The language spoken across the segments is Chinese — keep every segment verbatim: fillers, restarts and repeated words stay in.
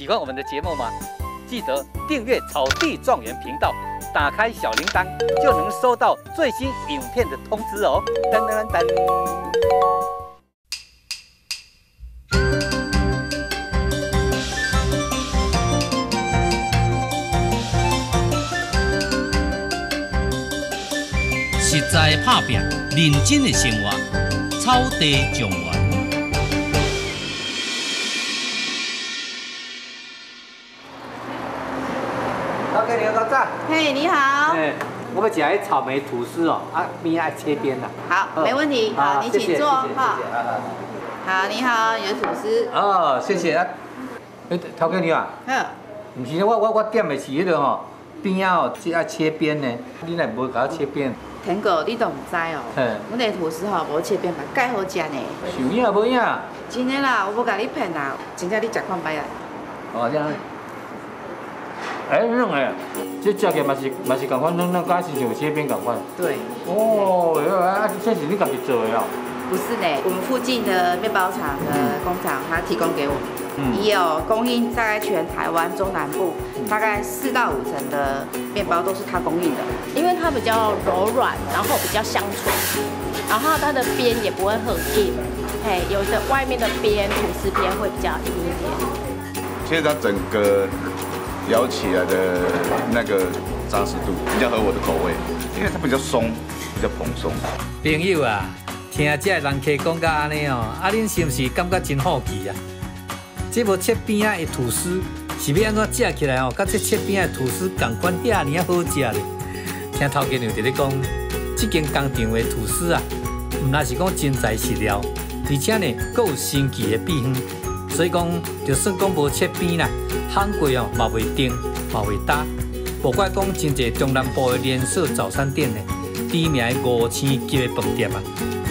喜欢我们的节目吗？记得订阅草地状元频道，打开小铃铛就能收到最新影片的通知哦。噔噔噔噔。实在打拼、认真的生活，草地状元。老哥，你好，早。嘿，你好。哎，我们讲草莓吐司哦，啊，边爱切边的。好，没问题。好，你请坐哈。好，你好，有吐司。哦，谢谢啊。哎，头哥你好。嗯。唔是，我我我点的是迄个吼，边啊哦，只爱切边呢，你来无搞切边。 腾哥，你都唔知哦，阮的吐司吼无切片嘛，介好食呢。有影无影？真的啦，我无甲你骗啦，真正你食看卖啊。哦，这样。哎，弄诶，这食起嘛是嘛是共款，弄弄甲是像切片共款。对。哦，啊，这是你家己做诶哦？不是呢，我们附近的面包厂的工厂，它提供给我们，也有供应大概全台湾中南部大概四到五成的面包都是它供应的，因为它比较柔软，然后比较香脆，然后它的边也不会很硬，嘿，有的外面的边吐司边会比较硬一点。现在它整个咬起来的那个扎实度比较合我的口味，因为它比较松，比较蓬松。朋友啊！ 听这人客讲到安尼哦，啊恁是毋是感觉真好奇啊？这无切边仔的吐司是要安怎食起来哦？甲这切边仔的吐司同款遐尔啊好食咧？听头家娘伫咧讲，这间工厂的吐司啊，唔那是讲真材实料，而且呢，佫有神奇的秘方，所以讲就算讲无切边啦，烘过哦嘛袂定，嘛袂焦。无怪讲真侪中南部的连锁早餐店呢，知名的五星级的饭店啊。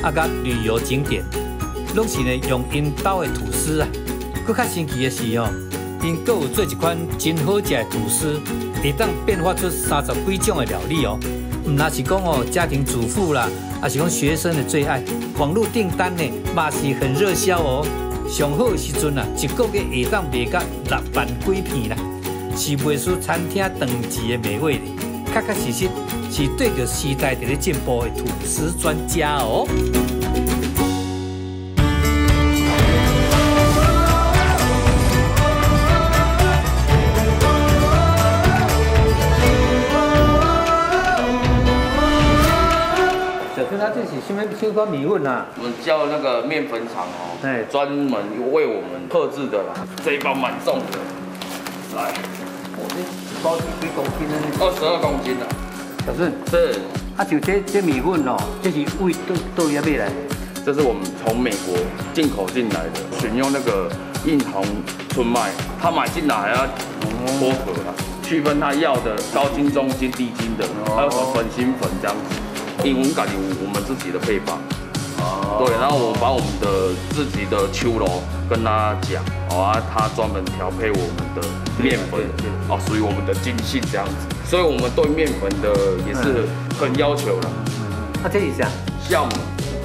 啊，甲旅游景点，拢是呢用因兜的吐司啊。佫较神奇的是哦，因佫有做一款真好食的吐司，会当变化出三十几种的料理哦。唔，那是讲哦，家庭主妇啦，啊是讲学生的最爱。网络订单呢，嘛是很热销哦。上好的时阵啊，一个月会当卖到六万几片啦，是袂输餐厅长期的美味咧。确确实实。 是对着时代在咧进步的吐司专家哦。小哥，他这是什么新款米粉啊？我们叫那个面粉厂哦，对，专门为我们特制的啦。这一包蛮重的，来，我这一包是几公斤呢？二十二公斤啊。 小顺，是啊，就这这米粉哦，这是为豆豆芽买来的，这是我们从美国进口进来的，选用那个硬红春麦，他买进来还要脱壳啦，区分他要的高筋、中筋、低筋的，还有什么粉心粉这样子，因为我们感觉我们自己的配方，哦，对，然后我把我们的自己的秋楼跟他讲，哦啊，他专门调配我们的面粉，哦，属于我们的精性这样子。 所以我们对面粉的也是很要求了。他这一下酵母，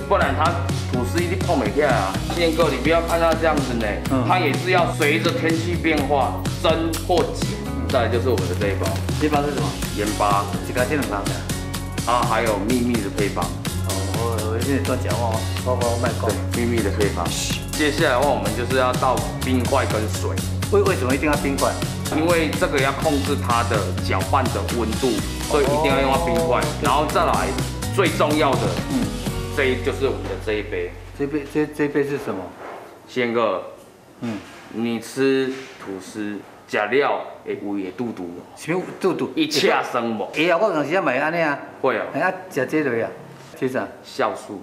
不然它吐司一定碰不起来啊。宪哥，你不要看它这样子呢，它也是要随着天气变化蒸或挤。再来就是我们的这一包，这一包是什么？盐巴，几个这两包的。啊，还有秘密的配方。哦，我现在多讲哦，包包卖光。秘密的配方。接下来的话，我们就是要倒冰块跟水。为为什么一定要冰块？ 因为这个要控制它的搅拌的温度，所以一定要用到冰块。然后再来最重要的，嗯，这一就是我们的这一杯。这杯这这杯是什么？宪哥，嗯，你吃吐司食料会胃会肚肚，什么肚肚？一切生无。会啊，我有时啊咪安尼啊。会啊。啊，食这类啊，吃啥？酵素。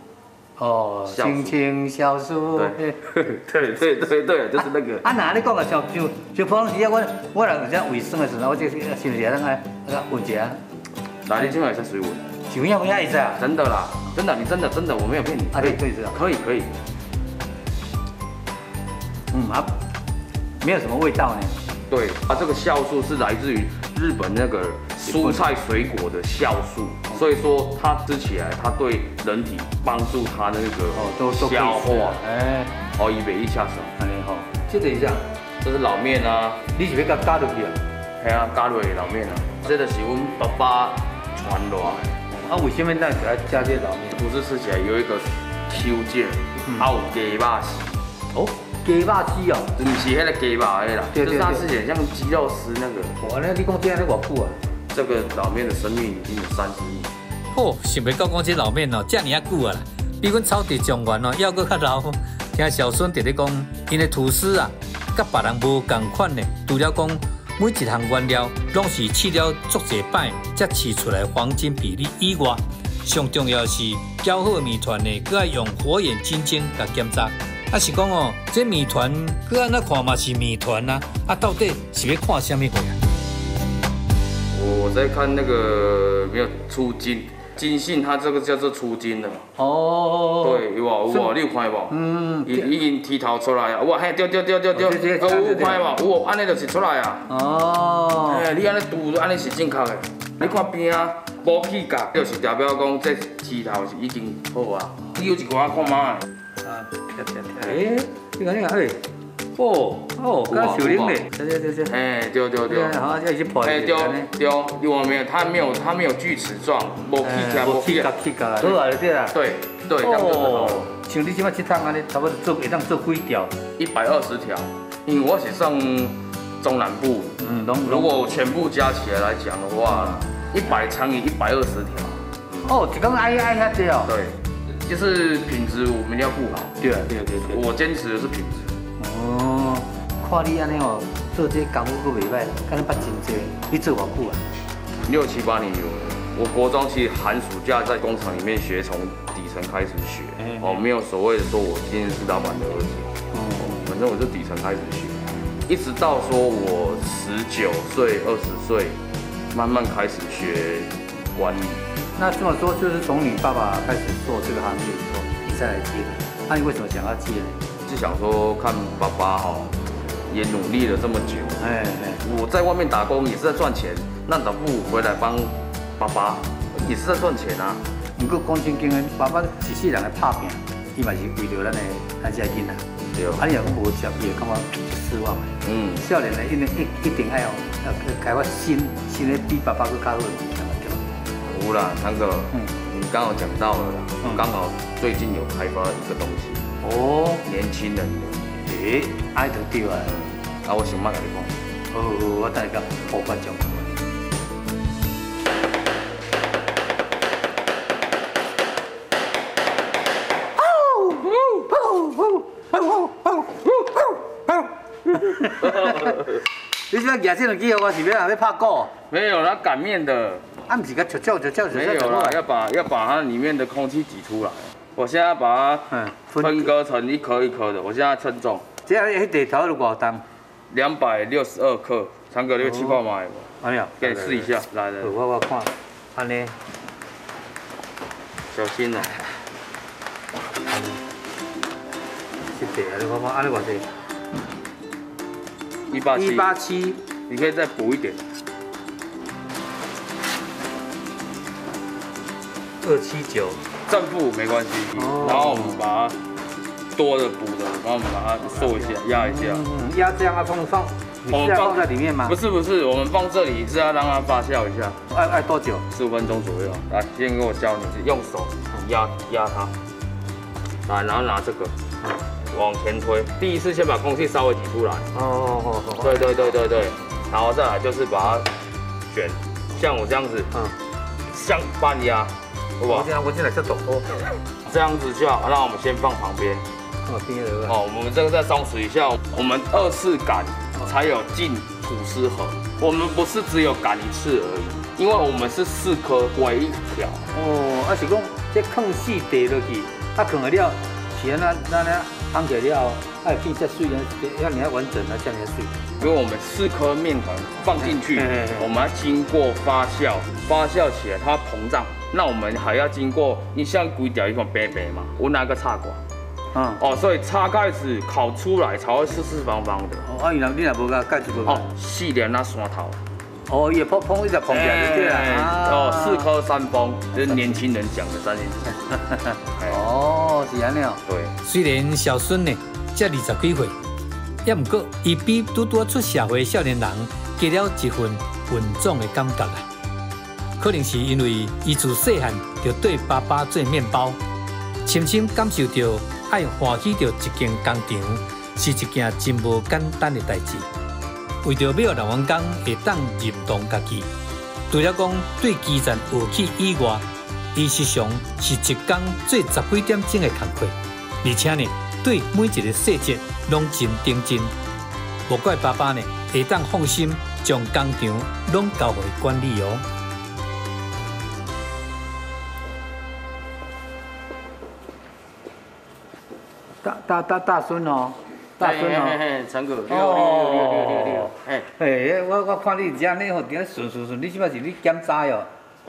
哦，青青酵素。对对对对对，就是那个。啊，那你讲个像像像平时啊，我我若有些胃酸的时阵，我就是是不是咱爱那个闻一下？哪里今晚有些水闻？有影有影意思啊！真的啦，真的，你真的真的，我没有骗你。啊，对对是啊，可以可以。嗯啊，没有什么味道呢。对啊，这个酵素是来自于日本那个蔬菜水果的酵素。 所以说它吃起来，它对人体帮助它那个消化，哎，哦，以免一下手，哎好，接着一下，这是老面啊，你是要甲加落去啊？系啊，加落去老面啊。这就是阮爸爸传落来的。啊，为什么咱就要加这老面？不是吃起来有一个口劲，还有鸡肉丝。哦，鸡肉丝哦，唔是迄个鸡肉迄啦，就是它吃起来像鸡肉丝那个。哇，那你讲这样多久啊？这个老面的生命已经有三十亿。哦，想袂到讲这老面哦，遮尼啊久啊啦，比阮草地状元哦，要搁较老。 听小孙直咧讲，因的吐司啊，甲别人无同款嘞。除了讲每一项原料拢是试了足侪摆，才试出来黄金比例以外，上重要是搅好面团嘞，佮用火眼金睛甲检查。啊是讲哦，这面团佮安那看嘛是面团呐，啊到底是要看虾米货啊？我在看那个没有出金。 金信它这个叫做出金的嘛。哦。对，有啊有啊，你有看无？嗯。已已经剃头出来啊！哇嘿，对对对对对，啊有看无？有，安尼就是出来啊。哦。嘿，你安尼拄安尼是正确的。你看边啊，无起价，就是代表讲这剃头是已经好啊。你有一寡看卖。啊，对对对。哎，你看你看，哎，哦哦，敢小玲嘞？对对对对。哎，对对对。好，这是破。哎，对对，有啊没有？它没有，它没有锯齿状。 无起价，起价，好啊，对啦。对对，差不多。像你即摆一趟安尼，差不多做会当做几条？一百二十条，因为我是上中南部，嗯，如果全部加起来来讲的话，一百乘以一百二十条。哦，一公挨挨遐多哦。对，就是品质我们要顾好。对啊，对对对，我坚持的是品质。哦，看你安尼哦，做这工夫阁袂歹，敢若捌真济。你做偌久啊？六七八年有。 我国中其实寒暑假在工厂里面学，从底层开始学哦，没有所谓的说我今天是老板的儿子，反正我是底层开始学，一直到说我十九岁、二十岁，慢慢开始学管理。那这么说，就是从你爸爸开始做这个行业以后，你再来接的。那你为什么想要接呢？是想说看爸爸哦，也努力了这么久，哎哎，我在外面打工也是在赚钱，那倒不如回来帮。 爸爸也是在赚钱啊，不过讲真经的，爸爸一世人来打拼，伊嘛是为着咱的咱家囡仔。对。啊，你若讲无接，伊会感觉失望。嗯。少年人因为一一定爱哦，要开发新新的比爸爸佫较好的物件嘛，对。有啦，堂哥，嗯，你刚好讲到了啦，刚好最近有开发一个东西。哦。年轻人的，诶，爱得对啊。啊，我想买来讲。好，我等下甲副班长。 你这边举这种机我是要要拍鼓？没有啦，擀面的。啊，不是个，就叫就叫就叫。没有啦，要把要把它里面的空气挤出来。我现在把它分割成一颗一颗的。我现在称重。这样那地头有多重？两百六十二克，长哥，你有七块买无？没有，给你试一下。来来，我我看，安尼，小心哦。这地啊，你看看，安尼偌济？ 一八七，一八七，你可以再补一点。二七九，正负没关系。哦、然后我们把它多的补的，然后我们把它收一下，压一下。嗯，压这样啊，放放，你是要放在里面吗？不是不是，我们放这里是要让它发酵一下。爱爱多久？十五分钟左右。来，先给我教你，用手压压它。来，然后拿这个。 往前推，第一次先把空气稍微挤出来。哦哦哦，对对对对对，然后再来就是把它卷，像我这样子，嗯，像半压，好不好？我进来，我进来就抖。这样子就好，那我们先放旁边。哦，边缘的。哦，我们这个再松弛一下，我们二次擀才有进吐司盒，我们不是只有擀一次而已，因为我们是四颗为一条。哦，啊是讲这空隙滴落去，啊空了了，是安那那。 摊起来后，哎，变色水呢，要你要完整啊，像你水。因为我们四颗面团放进去，我们要经过发酵，发酵起来它膨胀，那我们还要经过，你像规条一种白白嘛，我拿个叉管，嗯，哦，所以叉盖子烤出来才会四四方方的。哦，啊，原来你也无甲盖子无。哦，四连那山头。哦，也砰砰一直砰起来对啦。哦，四颗三峰，就是年轻人讲的三年。哦，是安尼哦。对。 虽然小孙呢才二十几岁，也毋过，伊比拄拄出社会少年人加了一份稳重的感觉啦。可能是因为伊自细汉就对爸爸做面包，深深感受到爱欢喜着一间工厂是一件真无简单的代志。为着要让员工会当认同家己，除了讲对基层有气以外，伊时常是一天做十几点钟的工课，而且呢，对每一个细节拢真认真。无怪爸爸呢，会当放心将工厂拢交互管理哦。大大大大孙哦，大孙哦，嘿，成果，六六六六六六，哎哎，我我看你遮你吼，今日顺顺顺，你即摆是你检查哟，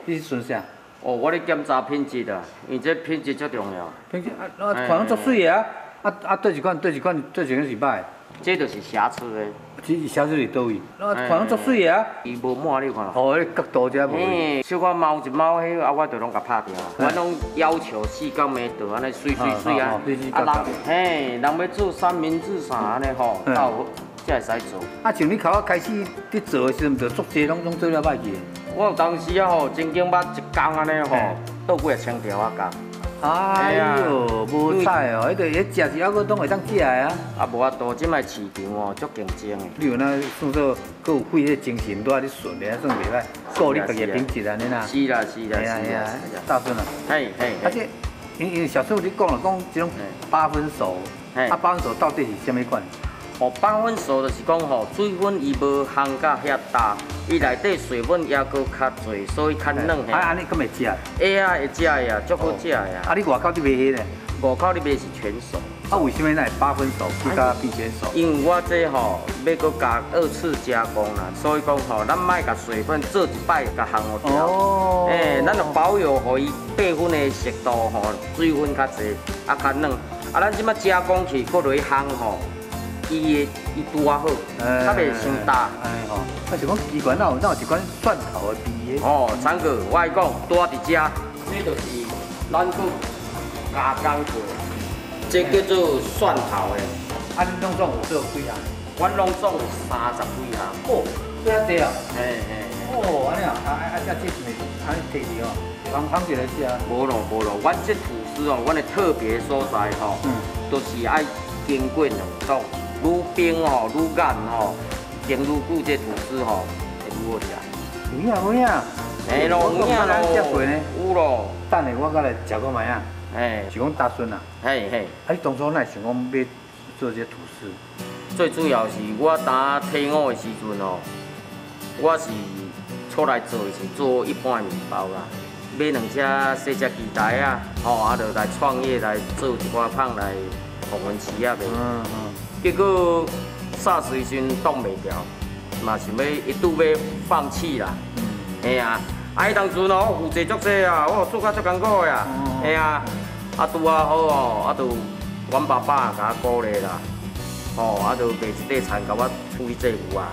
你是顺啥？ 哦，我咧检查品质啦，因这品质足重要。品质啊，我看拢足水个啊，啊啊，对一款对一款对一款是歹。这就是瑕疵个。这瑕疵是倒位？我看拢足水个啊。伊无满你看啦。哦，迄角度遮无。嘿，小可毛一毛迄，啊我著拢甲拍掉。我拢要求四角面倒安尼水水水啊。啊人嘿，人要做三明治啥安尼吼，到才会使做。啊，像你头啊开始伫做个时阵，著足济拢拢做了歹去。 我有当时啊吼，曾经捌一工安尼吼，倒几啊千条啊工。哎呦，无彩哦！迄个迄食是还阁拢会当食个啊。啊无啊，到即卖市场哦，足竞争个。你有哪算做阁有费迄精神在咧顺咧，算袂歹，顾你家己品质安尼啦。是啦是啦是啦。大孙啊，嘿嘿。而且，因因小时候你讲了讲这种八分熟，啊八分熟到底是虾米款？ 哦，八分熟就是讲吼，水分伊无烘甲遐大，伊内底水分也佫较侪，所以较软嘿。啊，安尼佫会食？会啊，会食个啊，足好食个啊。啊，你外口你卖迄个？外口你卖是全熟。啊，为什么那八分熟比较比全熟？因为我这吼要佫加二次加工啦，所以讲吼，咱莫甲水分做一摆甲烘互掉。哦。诶，咱就保有互伊八分的熟度吼，水分较侪，啊较软。啊，咱即摆加工去佫落去烘吼。 伊伊拄啊好，较袂伤大。哎吼，啊是讲机关哪有哪有一款蒜头的味的？哦，三哥，我爱讲拄啊伫遮，这就是咱去加工过，这叫做蒜头的。啊，你拢总有做几项？我拢总有三十几项。哦，对啊对啊。嘿嘿。哦，安尼啊，啊啊啊，这是咪安尼提起哦？放放起来吃啊？无咯无咯，我这吐司哦，我的特别所在吼，都是爱经过冷冻。 愈冰吼，愈硬吼，蒸愈久，这吐司吼会愈好食。有影有影，哎咯有影咯，有咯。等下我再来食个卖啊。哎，是讲大孙啊。嘿嘿。啊，你当初哪想讲要做这吐司？最主要是我当退伍的时阵哦，我是出来做是做一般面包啦，买两只细只机台啊，吼啊，就来创业来做一寡胖来互阮饲啊呗。嗯嗯。 结果煞时阵挡袂牢，嘛想要一度要放弃啦。嘿啊，啊迄当阵哦，负责足济啊，我做甲足艰苦呀。嘿啊，啊拄啊好哦，啊就阮爸爸甲我鼓励啦。哦，啊就卖一块田甲我处理债务啊。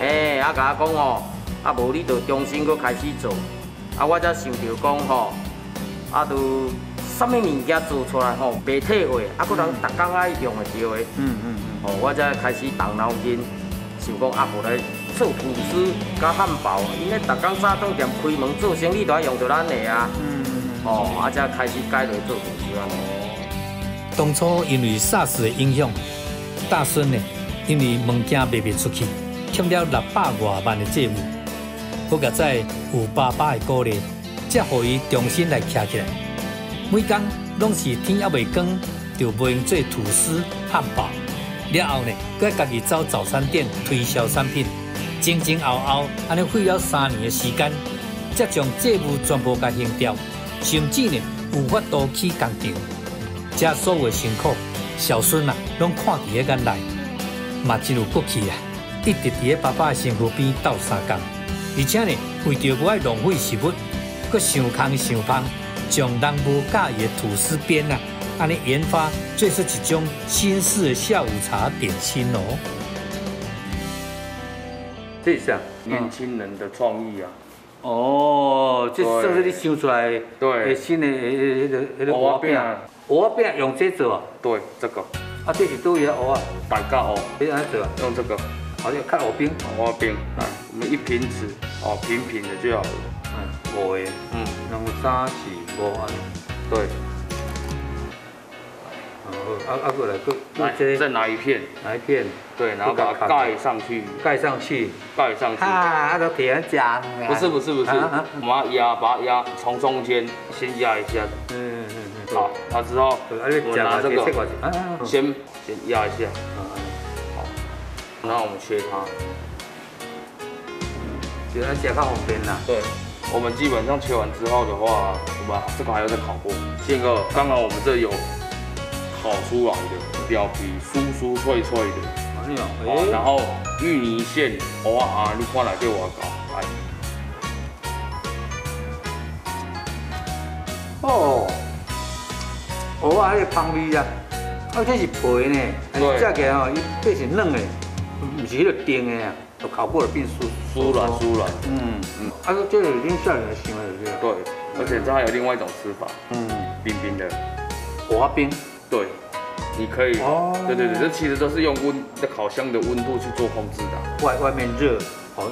嘿，啊甲我讲哦，啊无你就重新搁开始做。啊我才想着讲吼，啊就啥物物件做出来吼，袂退货，啊搁人逐工爱用会着的。嗯嗯。 哦，我才开始动脑筋，想讲啊，无来做吐司、甲汉堡，因咧逐工早中店开门做生意，都爱用到咱个啊。嗯。哦，啊，才开始改落做吐司啊。当初因为 SARS 的影响，大孙呢，因为物件卖袂出去，欠了六百外万的债务，好在有爸爸的鼓励，才互伊重新来徛起来。每天拢是天还袂光，就卖用做吐司、汉堡。 了后呢，佮家己走早餐店推销产品，前前后后安尼费了三年的时间，才将债务全部甲还掉，甚至呢有法度起工厂。遮所有辛苦，小孙啊拢看伫个眼内，嘛真有骨气啊！一直伫个爸爸的身躯边斗相共，而且呢为着无爱浪费食物，佮想空想方，将人无喜欢的吐司边啊。 安尼研发最是一种新式的下午茶点心哦。这是啊，年轻人的创意啊。哦，这算是你想出来的新的那个那个那个娃娃饼，娃娃饼用这做啊？对，这个。啊，这是多余的蚵啊，白甲蚵，你怎么做啊？用这个，好像看蚵饼，蚵饼，啊，我们一瓶子，哦，平平的就好了，嗯，五个，嗯，然后三四五安，对，好，啊啊，过来，过，来，再拿一片，拿一片，对，然后把它盖上去，盖上去，盖上去，啊，那都甜酱，不是不是不是，我们压，把它压，从中间先压一下，嗯。 好，那之后我拿这个先先压一下，好，然后我们切它，觉得切它方便啦。对，我们基本上切完之后的话，我们这个还要再烤过。宪哥，刚刚我们这有烤出来的表皮酥酥脆脆的，好，然后芋泥馅，哇啊，你看来对我搞，来，哦。 蚵仔迄个芳味啊，啊这是皮呢，食起来吼，伊这是嫩的，唔是迄个丁的啊，都烤过了变酥酥软酥软。嗯嗯，啊这有点下人的行为对不对？对，而且这还有另外一种吃法，嗯，冰冰的，蚵仔冰。对，你可以，哦，对对对，这其实都是用温在烤箱的温度去做控制的。外外面热，好，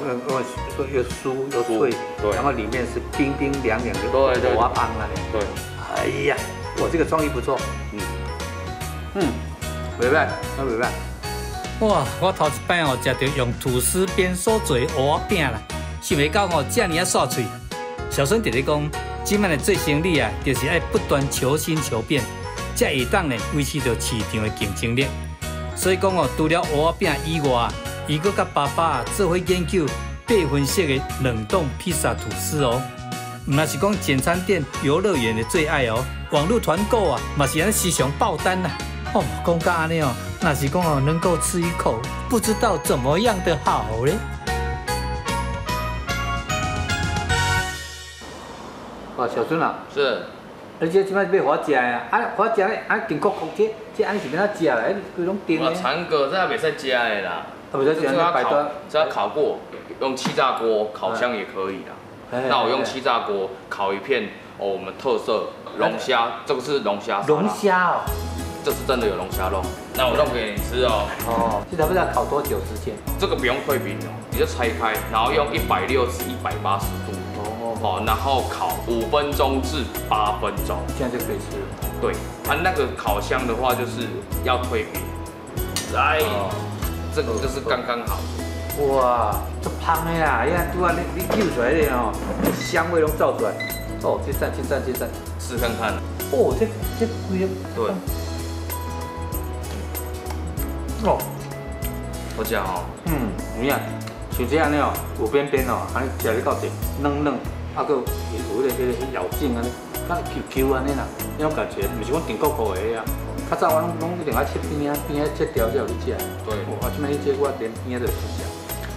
又又酥又脆，对，然后里面是冰冰凉凉的蚵仔棒啊嘞。对，哎呀。 我这个创意不错，嗯，嗯，袂歹，那袂歹。哇，我头一摆哦，食到用吐司边所做的蚵仔饼啦，想袂到哦，这么啊煞脆。小孙弟弟讲，即卖的做生意啊，就是爱不断求新求变，才会当呢维持着市场的竞争力。所以讲哦，除了蚵仔饼以外，伊佫甲爸爸做伙研究八分式的冷冻披萨吐司哦。 那是讲简餐店、游乐园的最爱哦，网络团购啊，嘛是咱时常爆单呐、啊。哦，讲到安尼哦，那是讲哦，能够吃一口，不知道怎么样的好嘞。啊，小孙啊，是，而且即摆要我食呀，啊，我食嘞，啊，经过空姐，即安是变哪食嘞？迄种定嘞。我长哥这也袂使食的啦，只要烤，只要烤过，用气炸锅、烤箱也可以啦。 那我用气炸锅烤一片哦，我们特色龙虾，这个是龙虾。龙虾哦，这是真的有龙虾肉。那我弄给你吃哦。哦，这差不多要烤多久时间？这个不用退冰哦，你就拆开，然后用一百六十、一百八十度哦哦，然后烤五分钟至八分钟，这样就可以吃了。对，它那个烤箱的话就是要退冰，来，这个就是刚刚好。 哇，足香的啦！你看拄啊，你你揪出来的哦，香味拢照出来。哦，这赞，这赞，这赞，试看看。哦，这这味对。哦，我讲哦，嗯，你看，像这样呢哦，有边边哦，安尼食你到底嫩嫩，啊，佮有迄个迄个咬劲安尼，较 Q Q 安尼啦，迄种感觉，唔是讲甜糊糊的啊。 较早我拢一定爱切边啊边啊切条才有去食。对，我即摆去切我连边啊都不食，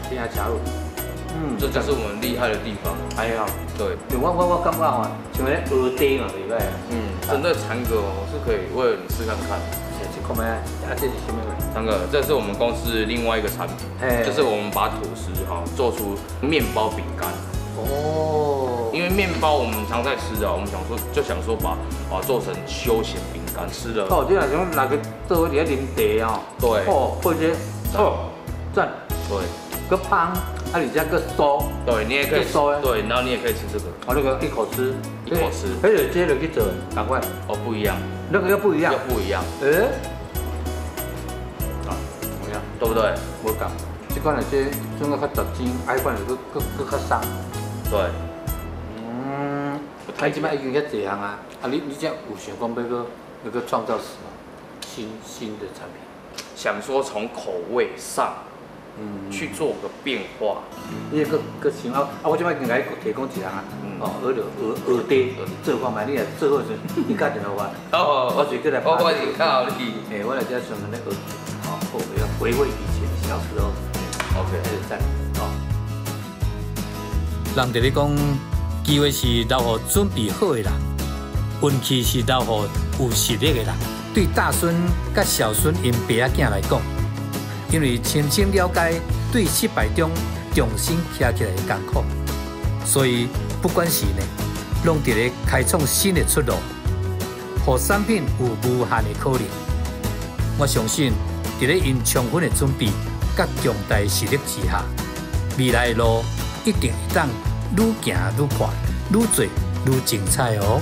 边啊吃肉。嗯，这就是我们厉害的地方。哎呀，对，我我我感觉哦，像咧蚵嗲嘛袂歹啊。嗯，真的长哥哦，是可以为了你试看看。先去看麦，啊，这是什么味？长哥，这是我们公司另外一个产品，就是我们把吐司哈做出面包饼干。哦。因为面包我们常在吃啊，我们想说就想说把啊做成休闲饼。 敢吃的哦，就那种那个做一点啉茶哦，对，哦，或者哦，赞，对，个汤，啊，你加个酥，对，你也可以酥，对，然后你也可以吃这个，哦，那个一口吃，一口吃，还有接着去做，赶快，哦，不一样，那个又不一样，又不一样，哎，啊，怎么样，对不对？无同，这款来这种个较特尖，哎款来个个个较松，对。 哎，即摆已经遐济项啊！啊，你你这有想讲要个要个创造什么新新的产品？想说从口味上，嗯，去做个变化。你个个想啊啊！我即摆应该提供一项啊，哦，鹅肉鹅鹅嗲做看卖，你来做好阵，你打电话我。哦，我就过来。我我是靠你。哎，我来这专门咧学，好，我要回味以前小时候。OK， 还是赞。好。人伫咧讲。 机会是留予准备好的人，运气是留予有实力的人。对大孙甲小孙因爸仔囝来讲，因为深深了解对失败中重新站起来的艰苦，所以不管是呢，拢伫咧开创新的出路，予产品有无限的可能。我相信，伫咧因充分的准备甲强大实力之下，未来的路一定会当愈行愈快、愈做愈精彩哦。